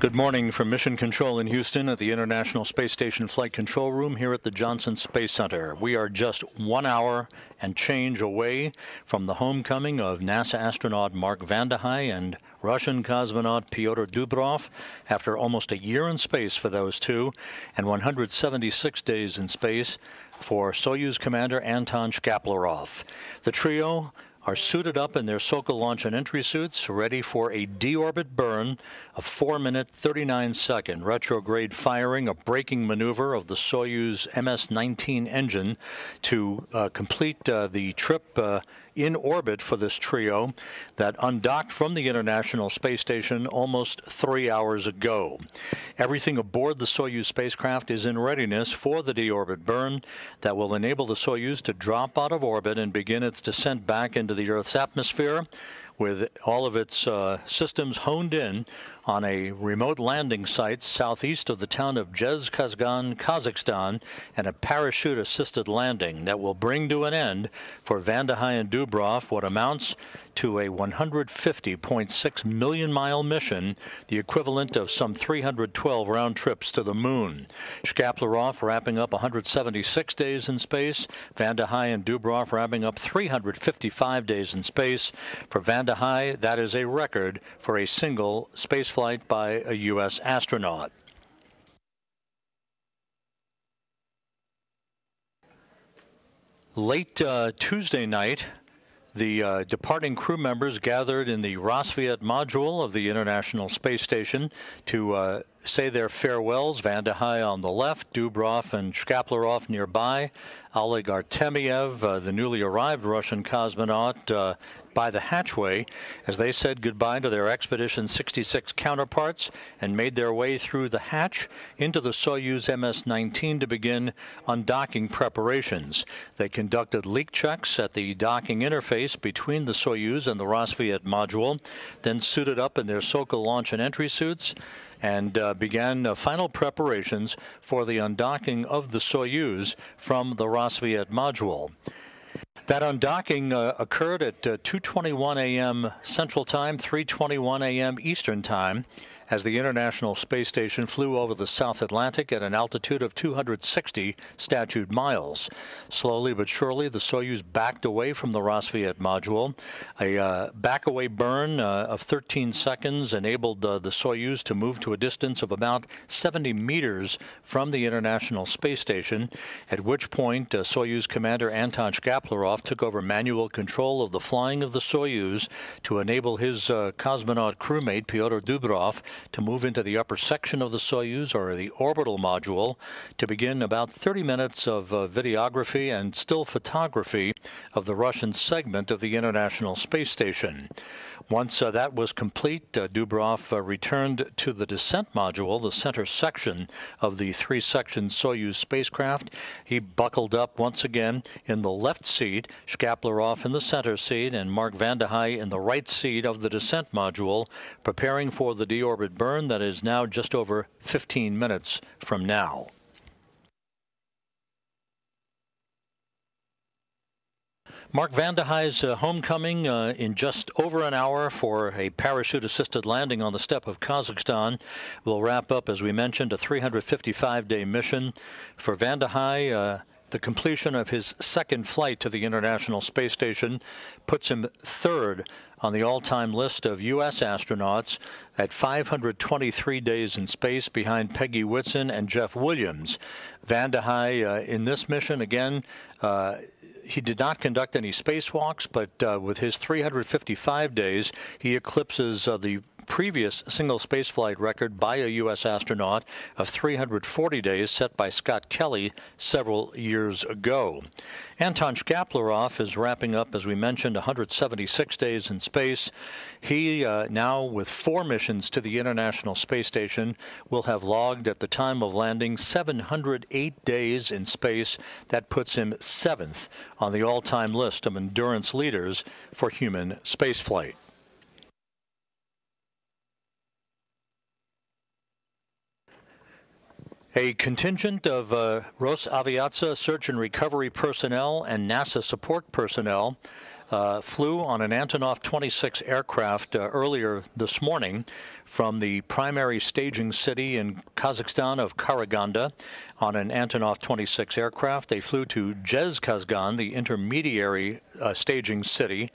Good morning from Mission Control in Houston at the International Space Station Flight Control Room here at the Johnson Space Center. We are just 1 hour and change away from the homecoming of NASA astronaut Mark Vande Hei and Russian cosmonaut Pyotr Dubrov after almost a year in space for those two and 176 days in space for Soyuz commander Anton Shkaplerov. The trio are suited up in their Sokol launch and entry suits, ready for a deorbit burn of 4-minute, 39-second retrograde firing, a braking maneuver of the Soyuz MS-19 engine to complete the trip in orbit for this trio that undocked from the International Space Station almost 3 hours ago. Everything aboard the Soyuz spacecraft is in readiness for the deorbit burn that will enable the Soyuz to drop out of orbit and begin its descent back into the Earth's atmosphere with all of its systems honed in on a remote landing site southeast of the town of Jezkazgan, Kazakhstan, and a parachute-assisted landing that will bring to an end for Vande Hei and Dubrov what amounts to a 150.6 million mile mission, the equivalent of some 312 round trips to the moon. Shkaplerov wrapping up 176 days in space, Vande Hei and Dubrov wrapping up 355 days in space. For Vande Hei, that is a record for a single spaceflight by a U.S. astronaut. Late Tuesday night, the departing crew members gathered in the Rassvet module of the International Space Station to say their farewells. Vande Hei on the left, Dubrov and Shkaplerov nearby, Oleg Artemyev, the newly arrived Russian cosmonaut, by the hatchway as they said goodbye to their Expedition 66 counterparts and made their way through the hatch into the Soyuz MS-19 to begin undocking preparations. They conducted leak checks at the docking interface between the Soyuz and the Rassvet module, then suited up in their Sokol launch and entry suits, and began final preparations for the undocking of the Soyuz from the Rassvet module. That undocking occurred at 2:21 a.m. Central Time, 3:21 a.m. Eastern Time, as the International Space Station flew over the South Atlantic at an altitude of 260 statute miles. Slowly but surely, the Soyuz backed away from the Rassvet module. A backaway burn of 13 seconds enabled the Soyuz to move to a distance of about 70 meters from the International Space Station, at which point Soyuz commander Anton Shkaplerov took over manual control of the flying of the Soyuz to enable his cosmonaut crewmate, Pyotr Dubrov, to move into the upper section of the Soyuz, or the orbital module, to begin about 30 minutes of videography and still photography of the Russian segment of the International Space Station. Once that was complete, Dubrov returned to the descent module, the center section of the three-section Soyuz spacecraft. He buckled up once again in the left seat, Shkaplerov in the center seat, and Mark Vande Hei in the right seat of the descent module, preparing for the deorbit burn that is now just over 15 minutes from now. Mark Vande Hei's homecoming in just over an hour for a parachute-assisted landing on the steppe of Kazakhstan will wrap up, as we mentioned, a 355-day mission for Vande Hei. The completion of his second flight to the International Space Station puts him third on the all-time list of U.S. astronauts at 523 days in space, behind Peggy Whitson and Jeff Williams. Vande Hei, in this mission, again, he did not conduct any spacewalks, but with his 355 days, he eclipses the previous single spaceflight record by a U.S. astronaut of 340 days set by Scott Kelly several years ago. Anton Shkaplerov is wrapping up, as we mentioned, 176 days in space. He now, with 4 missions to the International Space Station, will have logged at the time of landing 708 days in space. That puts him 7th on the all-time list of endurance leaders for human spaceflight. A contingent of Rosaviatsa search and recovery personnel and NASA support personnel flew on an Antonov 26 aircraft earlier this morning from the primary staging city in Kazakhstan of Karaganda on an Antonov 26 aircraft. They flew to Jezkazgan, the intermediary staging city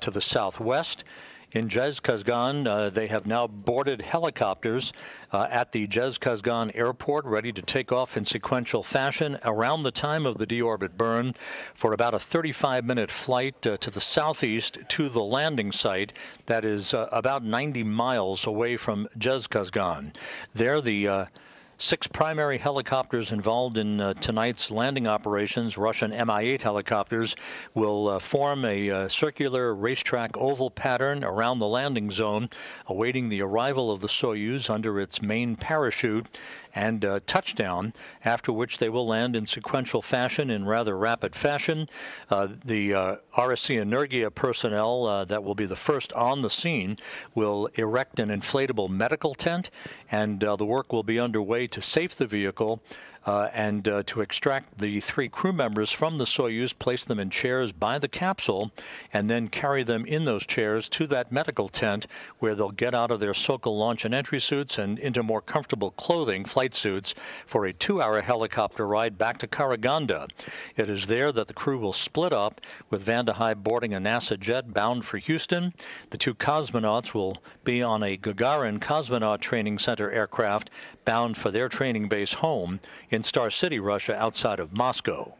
to the southwest. In Jezkazgan, they have now boarded helicopters at the Jezkazgan airport, ready to take off in sequential fashion around the time of the deorbit burn for about a 35-minute flight to the southeast to the landing site that is about 90 miles away from Jezkazgan. There, the six primary helicopters involved in tonight's landing operations, Russian Mi-8 helicopters, will form a circular racetrack oval pattern around the landing zone, awaiting the arrival of the Soyuz under its main parachute and touchdown, after which they will land in sequential fashion in rather rapid fashion. The RSC Energia personnel that will be the first on the scene will erect an inflatable medical tent, and the work will be underway to safe the vehicle and to extract the three crew members from the Soyuz, place them in chairs by the capsule, and then carry them in those chairs to that medical tent where they'll get out of their Sokol launch and entry suits and into more comfortable clothing, flight suits, for a 2-hour helicopter ride back to Karaganda. It is there that the crew will split up, with Vande Hei boarding a NASA jet bound for Houston. The two cosmonauts will be on a Gagarin Cosmonaut Training Center aircraft bound for their training base home in Star City, Russia, outside of Moscow.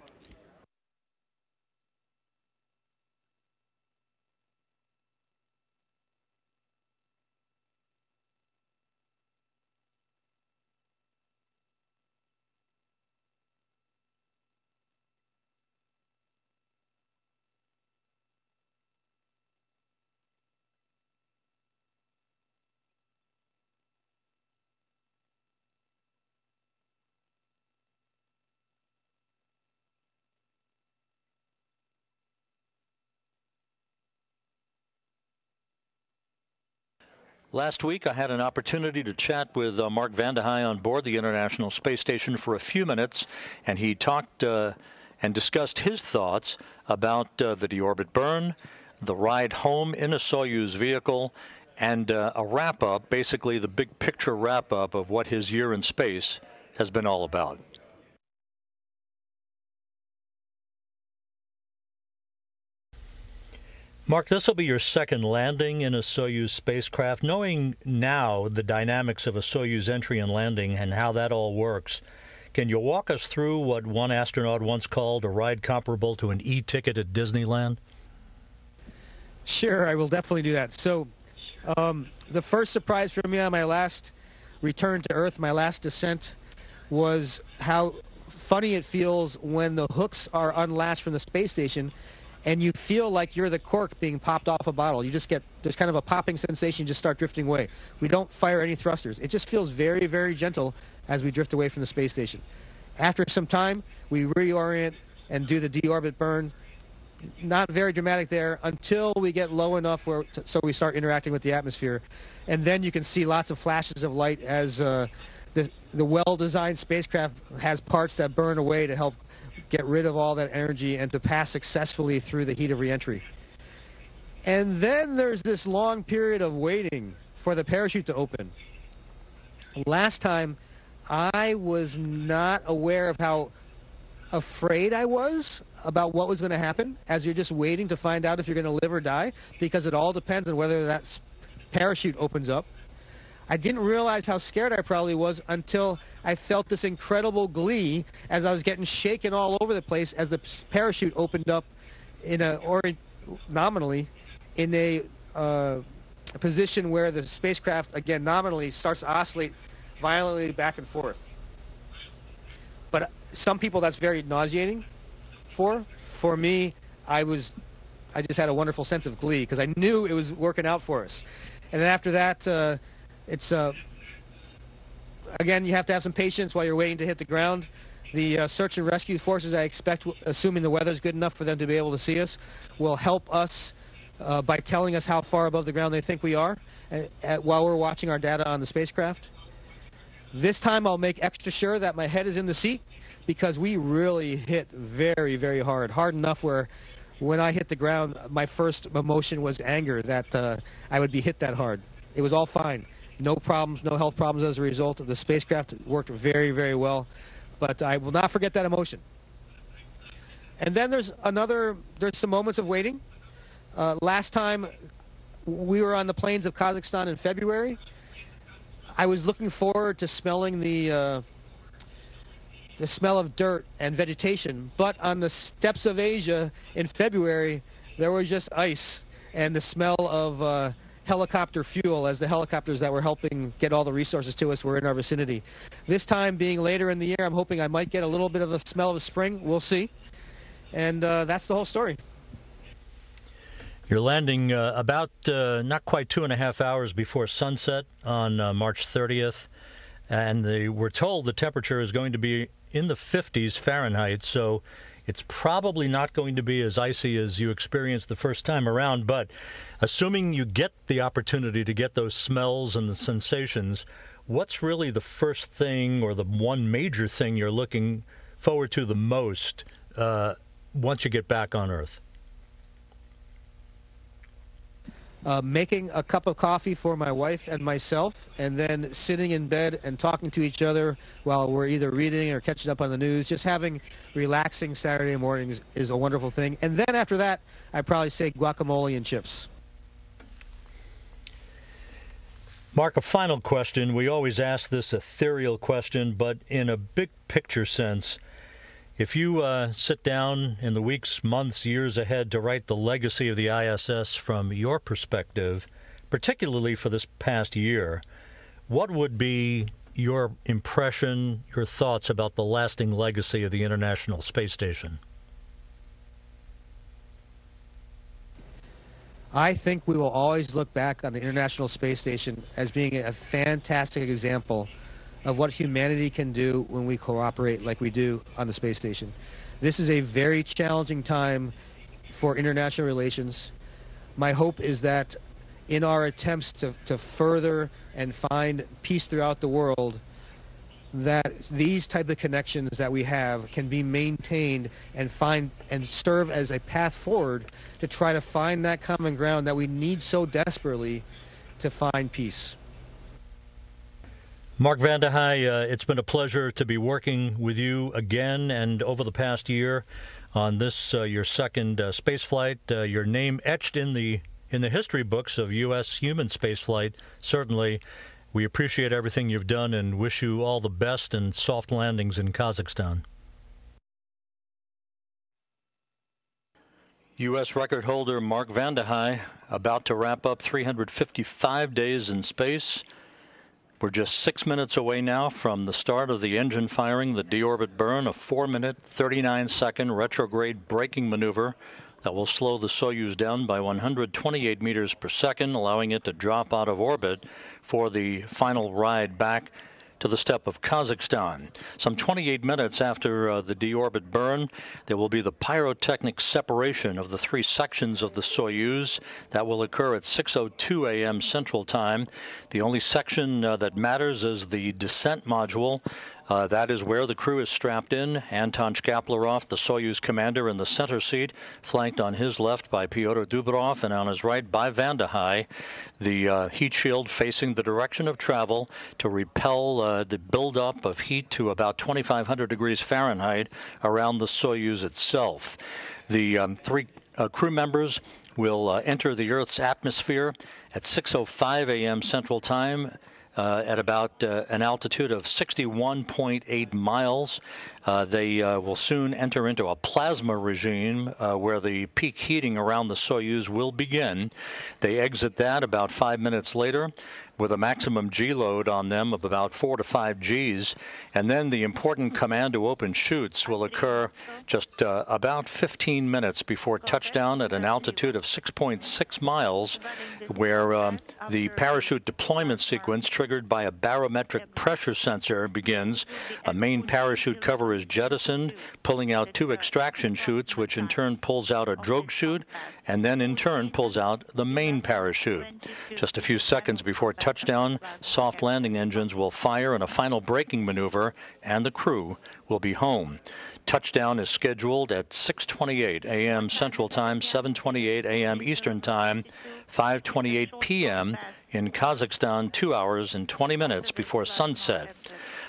Last week, I had an opportunity to chat with Mark Vande Hei on board the International Space Station for a few minutes, and he talked and discussed his thoughts about the deorbit burn, the ride home in a Soyuz vehicle, and a wrap-up, basically the big picture wrap-up of what his year in space has been all about. Mark, this will be your second landing in a Soyuz spacecraft. Knowing now the dynamics of a Soyuz entry and landing and how that all works, can you walk us through what one astronaut once called a ride comparable to an e-ticket at Disneyland? Sure, I will definitely do that. So the first surprise for me on my last return to Earth, my last descent, was how funny it feels when the hooks are unlashed from the space station and you feel like you're the cork being popped off a bottle. You just get, there's kind of a popping sensation, just start drifting away. We don't fire any thrusters. It just feels very, very gentle as we drift away from the space station. After some time, we reorient and do the deorbit burn. Not very dramatic there until we get low enough where so we start interacting with the atmosphere. And then you can see lots of flashes of light as the well-designed spacecraft has parts that burn away to help get rid of all that energy and to pass successfully through the heat of reentry. And then there's this long period of waiting for the parachute to open. Last time, I was not aware of how afraid I was about what was going to happen, as you're just waiting to find out if you're going to live or die, because it all depends on whether that parachute opens up. I didn't realize how scared I probably was until I felt this incredible glee as I was getting shaken all over the place as the parachute opened up in a, or nominally, in a position where the spacecraft, again, nominally starts to oscillate violently back and forth. But some people that's very nauseating for. For me, I just had a wonderful sense of glee because I knew it was working out for us. And then after that, it's, again, you have to have some patience while you're waiting to hit the ground. The search and rescue forces, I expect, assuming the weather's good enough for them to be able to see us, will help us by telling us how far above the ground they think we are while we're watching our data on the spacecraft. This time I'll make extra sure that my head is in the seat because we really hit very, very hard. Hard enough where when I hit the ground, my first emotion was anger that I would be hit that hard. It was all fine. No problems, no health problems as a result of the spacecraft. Worked very, very well. But I will not forget that emotion. And then there's some moments of waiting. Last time we were on the plains of Kazakhstan in February, I was looking forward to smelling the smell of dirt and vegetation. But on the steppes of Asia in February, there was just ice and the smell of helicopter fuel, as the helicopters that were helping get all the resources to us were in our vicinity. This time, being later in the year, I'm hoping I might get a little bit of the smell of spring. We'll see. And that's the whole story. You're landing about not quite 2.5 hours before sunset on March 30th. And we're told the temperature is going to be in the 50s Fahrenheit, so it's probably not going to be as icy as you experienced the first time around. But assuming you get the opportunity to get those smells and the sensations, what's really the first thing or the one major thing you're looking forward to the most once you get back on Earth? Making a cup of coffee for my wife and myself, and then sitting in bed and talking to each other while we're either reading or catching up on the news. Just having relaxing Saturday mornings is a wonderful thing. And then after that, I'd probably say guacamole and chips. Mark, a final question. We always ask this ethereal question, but in a big picture sense, if you sit down in the weeks, months, years ahead to write the legacy of the ISS from your perspective, particularly for this past year, what would be your impression, your thoughts about the lasting legacy of the International Space Station? I think we will always look back on the International Space Station as being a fantastic example of what humanity can do when we cooperate like we do on the space station. This is a very challenging time for international relations. My hope is that in our attempts to further and find peace throughout the world, that these type of connections that we have can be maintained and find and serve as a path forward to try to find that common ground that we need so desperately to find peace. Mark Vande Hei, it's been a pleasure to be working with you again and over the past year on this, your second space flight. Your name etched in the history books of U.S. human spaceflight, certainly. We appreciate everything you've done and wish you all the best and soft landings in Kazakhstan. U.S. record holder Mark Vande Hei about to wrap up 355 days in space. We're just 6 minutes away now from the start of the engine firing, the deorbit burn, a 4-minute, 39-second retrograde braking maneuver that will slow the Soyuz down by 128 meters per second, allowing it to drop out of orbit for the final ride back to the steppe of Kazakhstan. Some 28 minutes after the deorbit burn, there will be the pyrotechnic separation of the three sections of the Soyuz. That will occur at 6:02 a.m. Central Time. The only section that matters is the descent module. That is where the crew is strapped in. Anton Shkaplerov, the Soyuz commander, in the center seat, flanked on his left by Pyotr Dubrov and on his right by Vande Hei. The heat shield facing the direction of travel to repel the buildup of heat to about 2,500 degrees Fahrenheit around the Soyuz itself. The three crew members will enter the Earth's atmosphere at 6:05 a.m. Central Time. At about an altitude of 61.8 miles. They will soon enter into a plasma regime where the peak heating around the Soyuz will begin. They exit that about 5 minutes later with a maximum G-load on them of about 4 to 5 Gs. And then the important command to open chutes will occur just about 15 minutes before touchdown at an altitude of 6.6 miles, where the parachute deployment sequence triggered by a barometric pressure sensor begins. A main parachute cover is jettisoned, pulling out two extraction chutes, which in turn pulls out a drogue chute, and then in turn pulls out the main parachute. Just a few seconds before touchdown, soft landing engines will fire in a final braking maneuver, and the crew will be home. Touchdown is scheduled at 6:28 a.m. Central Time, 7:28 a.m. Eastern Time, 5:28 p.m. in Kazakhstan, 2 hours and 20 minutes before sunset.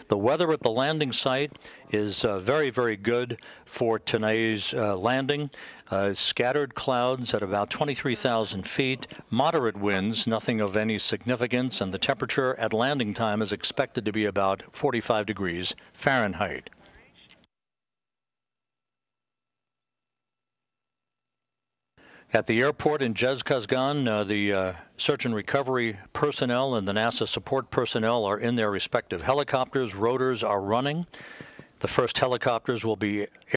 The weather at the landing site is very, very good for today's landing. Scattered clouds at about 23,000 feet, moderate winds, nothing of any significance, and the temperature at landing time is expected to be about 45 degrees Fahrenheit. At the airport in Jezkazgan, the search and recovery personnel and the NASA support personnel are in their respective helicopters. Rotors are running. The first helicopters will be